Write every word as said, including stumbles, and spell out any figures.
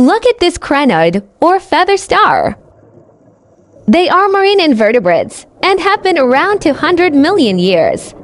Look at this crinoid, or feather star. They are marine invertebrates and have been around two hundred million years.